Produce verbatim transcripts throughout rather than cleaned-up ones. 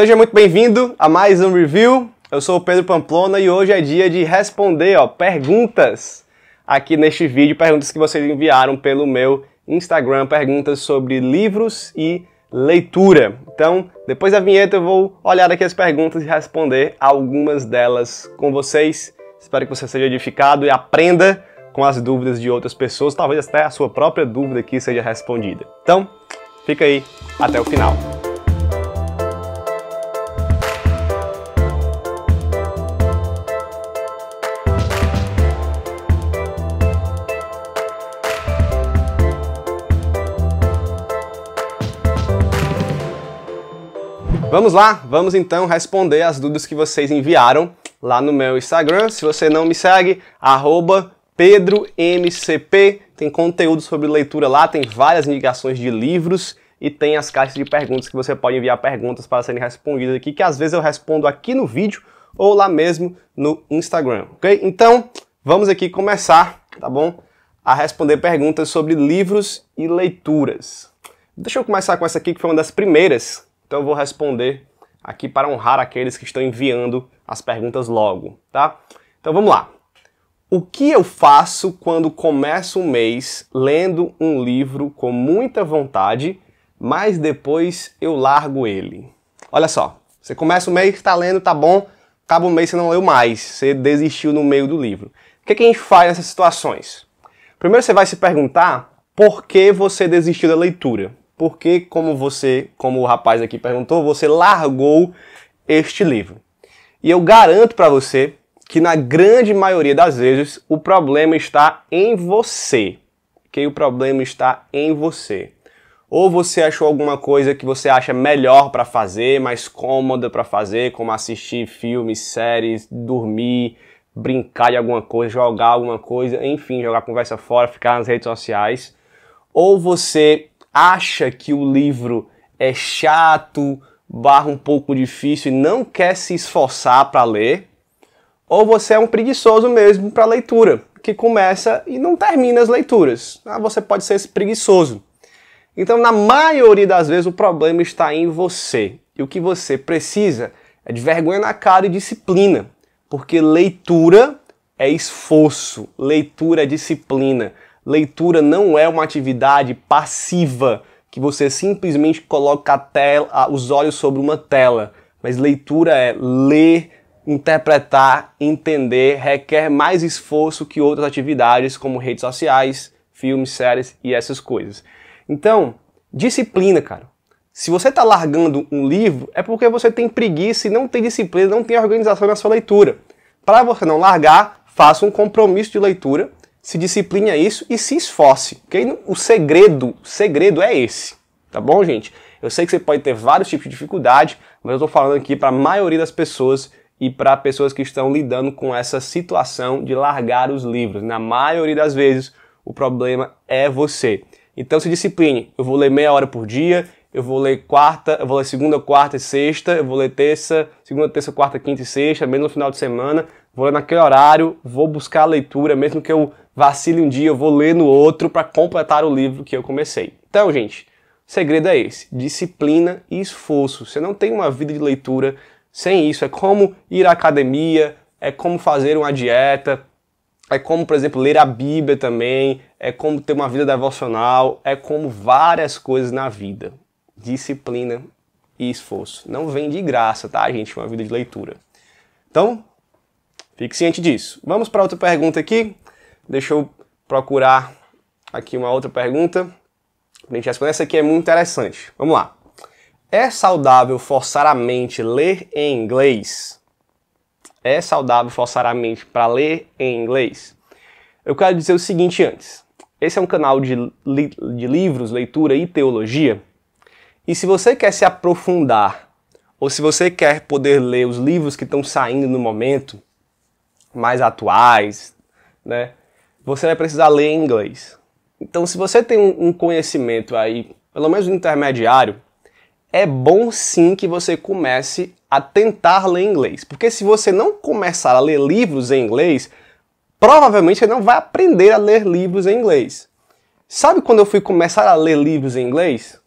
Seja muito bem-vindo a mais um review. Eu sou o Pedro Pamplona e hoje é dia de responder ó, perguntas aqui neste vídeo, perguntas que vocês enviaram pelo meu Instagram, perguntas sobre livros e leitura. Então, depois da vinheta eu vou olhar aqui as perguntas e responder algumas delas com vocês. Espero que você seja edificado e aprenda com as dúvidas de outras pessoas, talvez até a sua própria dúvida aqui seja respondida. Então, fica aí até o final. Vamos lá, vamos então responder as dúvidas que vocês enviaram lá no meu Instagram. Se você não me segue, arroba pedro m c p, tem conteúdo sobre leitura lá, tem várias indicações de livros e tem as caixas de perguntas que você pode enviar perguntas para serem respondidas aqui, que às vezes eu respondo aqui no vídeo ou lá mesmo no Instagram, ok? Então, vamos aqui começar, tá bom? A responder perguntas sobre livros e leituras. Deixa eu começar com essa aqui que foi uma das primeiras. Então eu vou responder aqui para honrar aqueles que estão enviando as perguntas logo, tá? Então vamos lá. O que eu faço quando começo um mês lendo um livro com muita vontade, mas depois eu largo ele? Olha só, você começa o mês, está lendo, tá bom, acaba o mês você não leu mais, você desistiu no meio do livro. O que é que a gente faz nessas situações? Primeiro você vai se perguntar por que você desistiu da leitura. Porque, como você, como o rapaz aqui perguntou, você largou este livro. E eu garanto para você que na grande maioria das vezes o problema está em você. Que o problema está em você. Ou você achou alguma coisa que você acha melhor para fazer, mais cômoda para fazer, como assistir filmes, séries, dormir, brincar de alguma coisa, jogar alguma coisa, enfim, jogar conversa fora, ficar nas redes sociais. Ou você acha que o livro é chato, barra um pouco difícil e não quer se esforçar para ler, ou você é um preguiçoso mesmo para leitura, que começa e não termina as leituras. Ah, você pode ser esse preguiçoso. Então, na maioria das vezes, o problema está em você. E o que você precisa é de vergonha na cara e disciplina, porque leitura é esforço, leitura é disciplina. Leitura não é uma atividade passiva, que você simplesmente coloca a tela, os olhos sobre uma tela. Mas leitura é ler, interpretar, entender, requer mais esforço que outras atividades, como redes sociais, filmes, séries e essas coisas. Então, disciplina, cara. Se você está largando um livro, é porque você tem preguiça e não tem disciplina, não tem organização na sua leitura. Para você não largar, faça um compromisso de leitura. Se disciplina isso e se esforce, ok? O segredo, o segredo é esse, tá bom, gente? Eu sei que você pode ter vários tipos de dificuldade, mas eu tô falando aqui para a maioria das pessoas e para pessoas que estão lidando com essa situação de largar os livros. Na maioria das vezes, o problema é você. Então se discipline. Eu vou ler meia hora por dia, eu vou ler quarta, eu vou ler segunda, quarta e sexta, eu vou ler terça, segunda, terça, quarta, quinta e sexta, mesmo no final de semana, vou ler naquele horário, vou buscar a leitura, mesmo que eu vacile um dia, eu vou ler no outro para completar o livro que eu comecei. Então, gente, o segredo é esse. Disciplina e esforço. Você não tem uma vida de leitura sem isso. É como ir à academia, é como fazer uma dieta, é como, por exemplo, ler a Bíblia também, é como ter uma vida devocional, é como várias coisas na vida. Disciplina e esforço. Não vem de graça, tá, gente? Uma vida de leitura. Então, fique ciente disso. Vamos para outra pergunta aqui. Deixa eu procurar aqui uma outra pergunta. A gente responder. Essa aqui é muito interessante. Vamos lá. É saudável forçar a mente ler em inglês? É saudável forçar a mente para ler em inglês? Eu quero dizer o seguinte antes. Esse é um canal de, li de livros, leitura e teologia. E se você quer se aprofundar, ou se você quer poder ler os livros que estão saindo no momento, mais atuais, né? Você vai precisar ler em inglês. Então, se você tem um conhecimento aí, pelo menos intermediário, é bom sim que você comece a tentar ler inglês. Porque se você não começar a ler livros em inglês, provavelmente você não vai aprender a ler livros em inglês. Sabe quando eu fui começar a ler livros em inglês?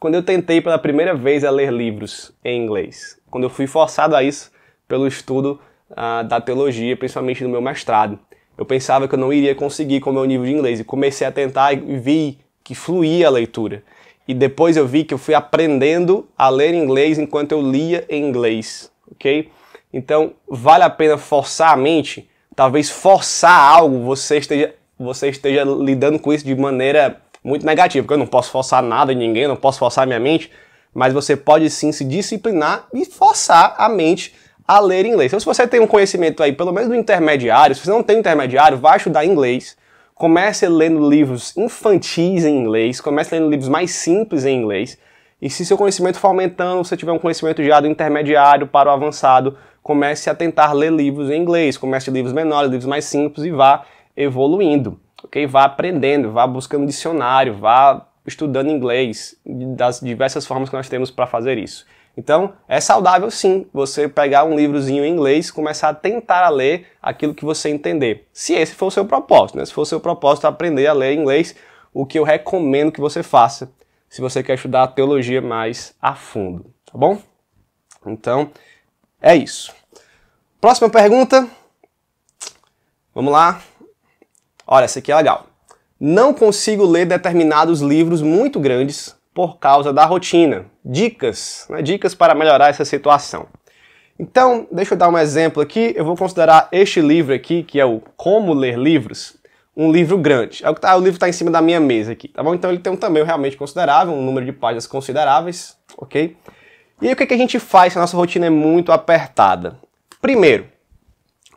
quando eu tentei pela primeira vez a ler livros em inglês, quando eu fui forçado a isso pelo estudo uh, da teologia, principalmente no meu mestrado. Eu pensava que eu não iria conseguir com o meu nível de inglês, e comecei a tentar e vi que fluía a leitura. E depois eu vi que eu fui aprendendo a ler inglês enquanto eu lia em inglês, ok? Então, vale a pena forçar a mente, talvez forçar algo, você esteja, você esteja lidando com isso de maneira muito negativa, porque eu não posso forçar nada em ninguém, não posso forçar a minha mente, mas você pode sim se disciplinar e forçar a mente a ler inglês. Então, se você tem um conhecimento aí, pelo menos do intermediário, se você não tem intermediário, vai estudar inglês, comece lendo livros infantis em inglês, comece lendo livros mais simples em inglês, e se seu conhecimento for aumentando, se você tiver um conhecimento já do intermediário para o avançado, comece a tentar ler livros em inglês, comece livros menores, livros mais simples e vá evoluindo, ok? Vá aprendendo, vá buscando dicionário, vá estudando inglês, das diversas formas que nós temos para fazer isso. Então, é saudável sim você pegar um livrozinho em inglês e começar a tentar a ler aquilo que você entender. Se esse for o seu propósito, né? Se for o seu propósito aprender a ler inglês, o que eu recomendo que você faça, se você quer estudar a teologia mais a fundo, tá bom? Então, é isso. Próxima pergunta. Vamos lá. Olha, essa aqui é legal. Não consigo ler determinados livros muito grandes por causa da rotina. Dicas, né? Dicas para melhorar essa situação. Então, deixa eu dar um exemplo aqui. Eu vou considerar este livro aqui, que é o Como Ler Livros, um livro grande. Ah, o livro está em cima da minha mesa aqui, tá bom? Então ele tem um tamanho realmente considerável, um número de páginas consideráveis, ok? E aí, o que que a gente faz se a nossa rotina é muito apertada? Primeiro,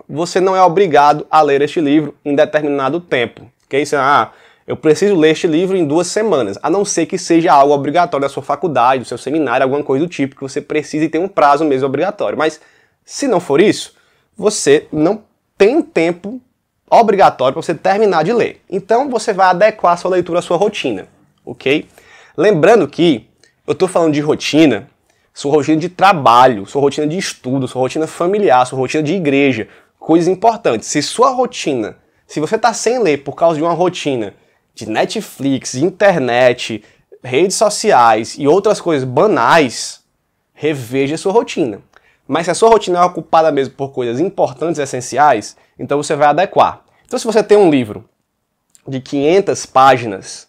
você não é obrigado a ler este livro em determinado tempo, ok? Você, ah, eu preciso ler este livro em duas semanas, a não ser que seja algo obrigatório da sua faculdade, do seu seminário, alguma coisa do tipo, que você precise ter um prazo mesmo obrigatório. Mas, se não for isso, você não tem tempo obrigatório para você terminar de ler. Então, você vai adequar a sua leitura à sua rotina, ok? Lembrando que eu estou falando de rotina, sua rotina de trabalho, sua rotina de estudo, sua rotina familiar, sua rotina de igreja, coisas importantes. Se sua rotina, se você está sem ler por causa de uma rotina de Netflix, internet, redes sociais e outras coisas banais, reveja sua rotina. Mas se a sua rotina é ocupada mesmo por coisas importantes e essenciais, então você vai adequar. Então, se você tem um livro de quinhentas páginas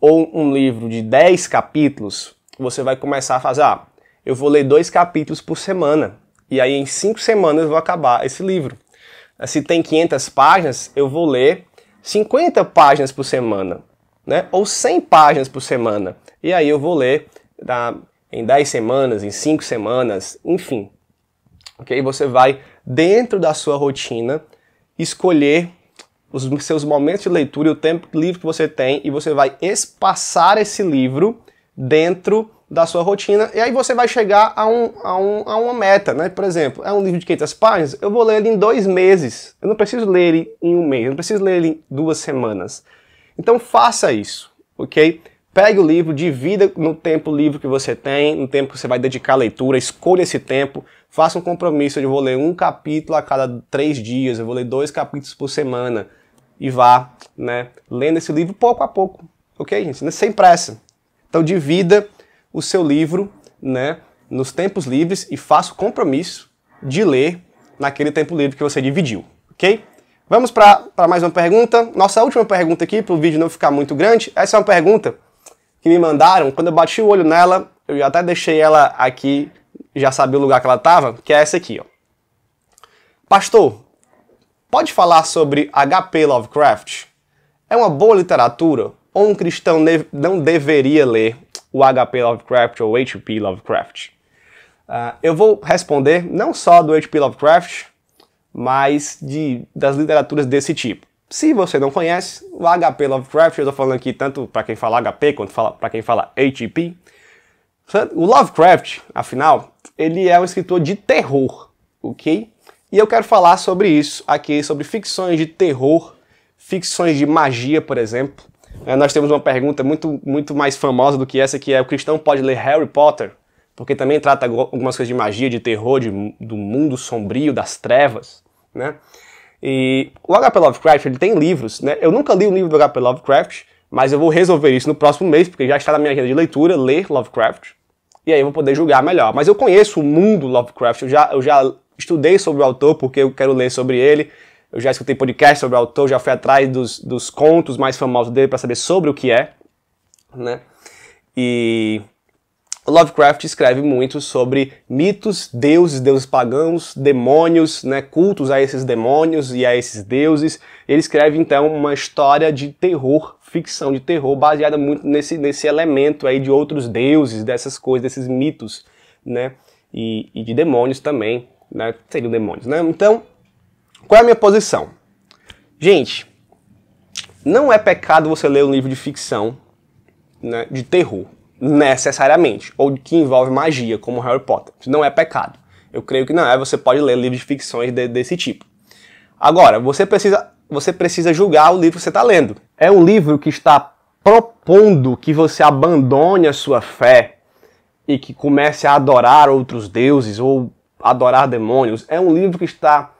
ou um livro de dez capítulos, você vai começar a fazer, ah, eu vou ler dois capítulos por semana, e aí em cinco semanas eu vou acabar esse livro. Se tem quinhentas páginas, eu vou ler cinquenta páginas por semana, né? Ou cem páginas por semana. E aí eu vou ler tá, em dez semanas, em cinco semanas, enfim. Okay? Você vai, dentro da sua rotina, escolher os seus momentos de leitura e o tempo livre que você tem, e você vai espaçar esse livro dentro da sua rotina, e aí você vai chegar a, um, a, um, a uma meta, né? Por exemplo, é um livro de quinhentas páginas, eu vou ler ele em dois meses, eu não preciso ler ele em um mês, eu não preciso ler ele em duas semanas. Então faça isso, ok? Pegue o livro, divida no tempo livre que você tem, no tempo que você vai dedicar à leitura, escolha esse tempo, faça um compromisso, eu vou ler um capítulo a cada três dias, eu vou ler dois capítulos por semana, e vá, né, lendo esse livro pouco a pouco, ok, gente? Sem pressa. Então divida o seu livro, né, nos tempos livres e faça o compromisso de ler naquele tempo livre que você dividiu, ok? Vamos para mais uma pergunta. Nossa última pergunta aqui, para o vídeo não ficar muito grande. Essa é uma pergunta que me mandaram. Quando eu bati o olho nela, eu até deixei ela aqui, já sabia o lugar que ela estava, que é essa aqui, ó. Pastor, pode falar sobre agá pê Lovecraft? É uma boa literatura ou um cristão não deveria ler o agá pê Lovecraft ou agá pê Lovecraft? Uh, eu vou responder não só do agá pê Lovecraft, mas de, das literaturas desse tipo. Se você não conhece, o agá pê Lovecraft, eu estou falando aqui tanto para quem fala agá pê quanto para quem fala agá pê. O Lovecraft, afinal, ele é um escritor de terror, ok? E eu quero falar sobre isso aqui, sobre ficções de terror, ficções de magia, por exemplo. É, nós temos uma pergunta muito, muito mais famosa do que essa, que é: o cristão pode ler Harry Potter? Porque também trata algumas coisas de magia, de terror, de, do mundo sombrio, das trevas, né? E o agá pê Lovecraft, ele tem livros, né? Eu nunca li um livro do agá pê Lovecraft, Mas eu vou resolver isso no próximo mês, porque já está na minha agenda de leitura, ler Lovecraft. E aí eu vou poder julgar melhor. Mas eu conheço o mundo Lovecraft, eu já, eu já estudei sobre o autor, porque eu quero ler sobre ele. Eu já escutei podcast sobre o autor, já fui atrás dos, dos contos mais famosos dele para saber sobre o que é, né? E Lovecraft escreve muito sobre mitos, deuses, deuses pagãos, demônios, né, cultos a esses demônios e a esses deuses. Ele escreve, então, uma história de terror, ficção de terror, baseada muito nesse, nesse elemento aí de outros deuses, dessas coisas, desses mitos, né, e, e de demônios também, né, seriam demônios, né? Então, qual é a minha posição? Gente, não é pecado você ler um livro de ficção, né, de terror, necessariamente, ou que envolve magia, como Harry Potter. Isso não é pecado. Eu creio que não é, você pode ler livros de ficções de, desse tipo. Agora, você precisa, você precisa julgar o livro que você está lendo. É um livro que está propondo que você abandone a sua fé e que comece a adorar outros deuses ou adorar demônios. É um livro que está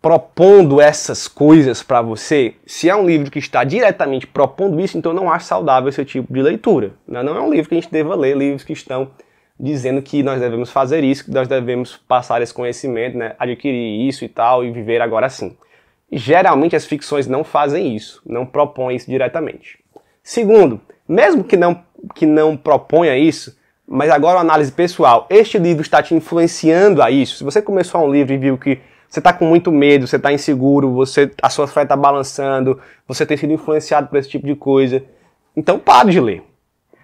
propondo essas coisas para você. Se é um livro que está diretamente propondo isso, então eu não acho saudável esse tipo de leitura, né? Não é um livro que a gente deva ler, livros que estão dizendo que nós devemos fazer isso, que nós devemos passar esse conhecimento, né? Adquirir isso e tal, e viver agora sim. Geralmente as ficções não fazem isso, não propõem isso diretamente. Segundo, mesmo que não, que não proponha isso, mas agora uma análise pessoal, este livro está te influenciando a isso? Se você começou a um livro e viu que você está com muito medo, você está inseguro, você, a sua fé está balançando, você tem sido influenciado por esse tipo de coisa. Então pare de ler.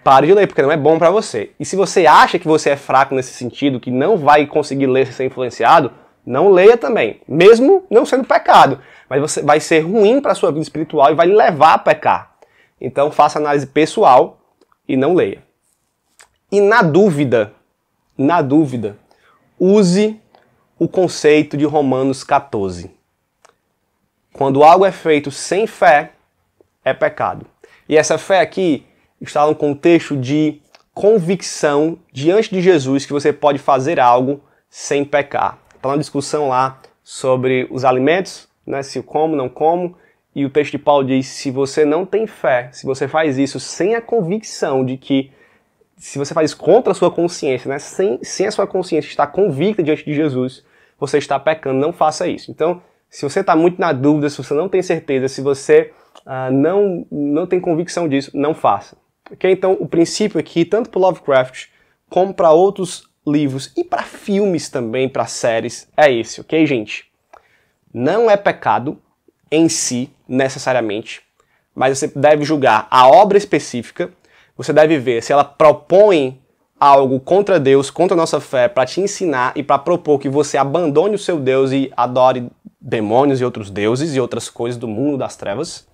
Pare de ler, porque não é bom para você. E se você acha que você é fraco nesse sentido, que não vai conseguir ler se ser influenciado, não leia também. Mesmo não sendo pecado. Mas você vai ser ruim para a sua vida espiritual e vai levar a pecar. Então faça análise pessoal e não leia. E na dúvida, na dúvida, use o conceito de Romanos quatorze. Quando algo é feito sem fé, é pecado. E essa fé aqui está no contexto de convicção diante de Jesus que você pode fazer algo sem pecar. Está uma discussão lá sobre os alimentos, né, se eu como, não como. E o texto de Paulo diz, se você não tem fé, se você faz isso sem a convicção de que, se você faz isso contra a sua consciência, né, sem, sem a sua consciência estar convicta diante de Jesus, você está pecando, não faça isso. Então, se você está muito na dúvida, se você não tem certeza, se você uh, não, não tem convicção disso, não faça. Okay? Então, o princípio aqui, tanto para Lovecraft, como para outros livros, e para filmes também, para séries, é esse, ok, gente? Não é pecado em si, necessariamente, mas você deve julgar a obra específica, você deve ver se ela propõe algo contra Deus, contra a nossa fé, para te ensinar e para propor que você abandone o seu Deus e adore demônios e outros deuses e outras coisas do mundo das trevas.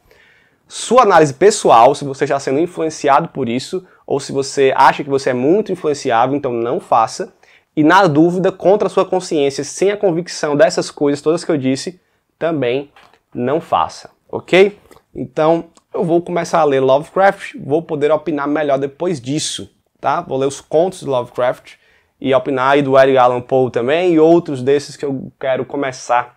Sua análise pessoal, se você está sendo influenciado por isso, ou se você acha que você é muito influenciável, então não faça. E na dúvida, contra a sua consciência, sem a convicção dessas coisas, todas que eu disse, também não faça, ok? Então, eu vou começar a ler Lovecraft, vou poder opinar melhor depois disso, tá? Vou ler os contos de Lovecraft e opinar aí do Edgar Allan Poe também e outros desses que eu quero começar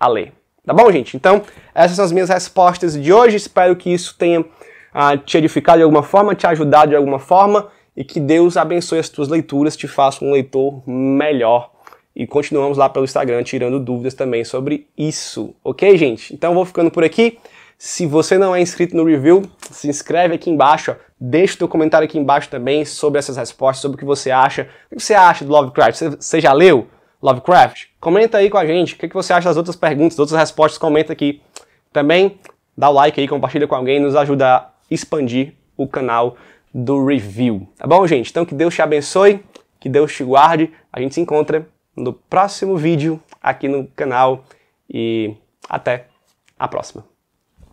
a ler. Tá bom, gente? Então, essas são as minhas respostas de hoje. Espero que isso tenha ah, te edificado de alguma forma, te ajudado de alguma forma e que Deus abençoe as tuas leituras, te faça um leitor melhor. E continuamos lá pelo Instagram tirando dúvidas também sobre isso, ok, gente? Então, eu vou ficando por aqui. Se você não é inscrito no review, se inscreve aqui embaixo, ó. Deixa o teu comentário aqui embaixo também sobre essas respostas, sobre o que você acha. O que você acha do Lovecraft? Você já leu Lovecraft? Comenta aí com a gente, o que você acha das outras perguntas, das outras respostas, comenta aqui. Também dá o like aí, compartilha com alguém, nos ajuda a expandir o canal do review. Tá bom, gente? Então que Deus te abençoe, que Deus te guarde. A gente se encontra no próximo vídeo aqui no canal e até a próxima.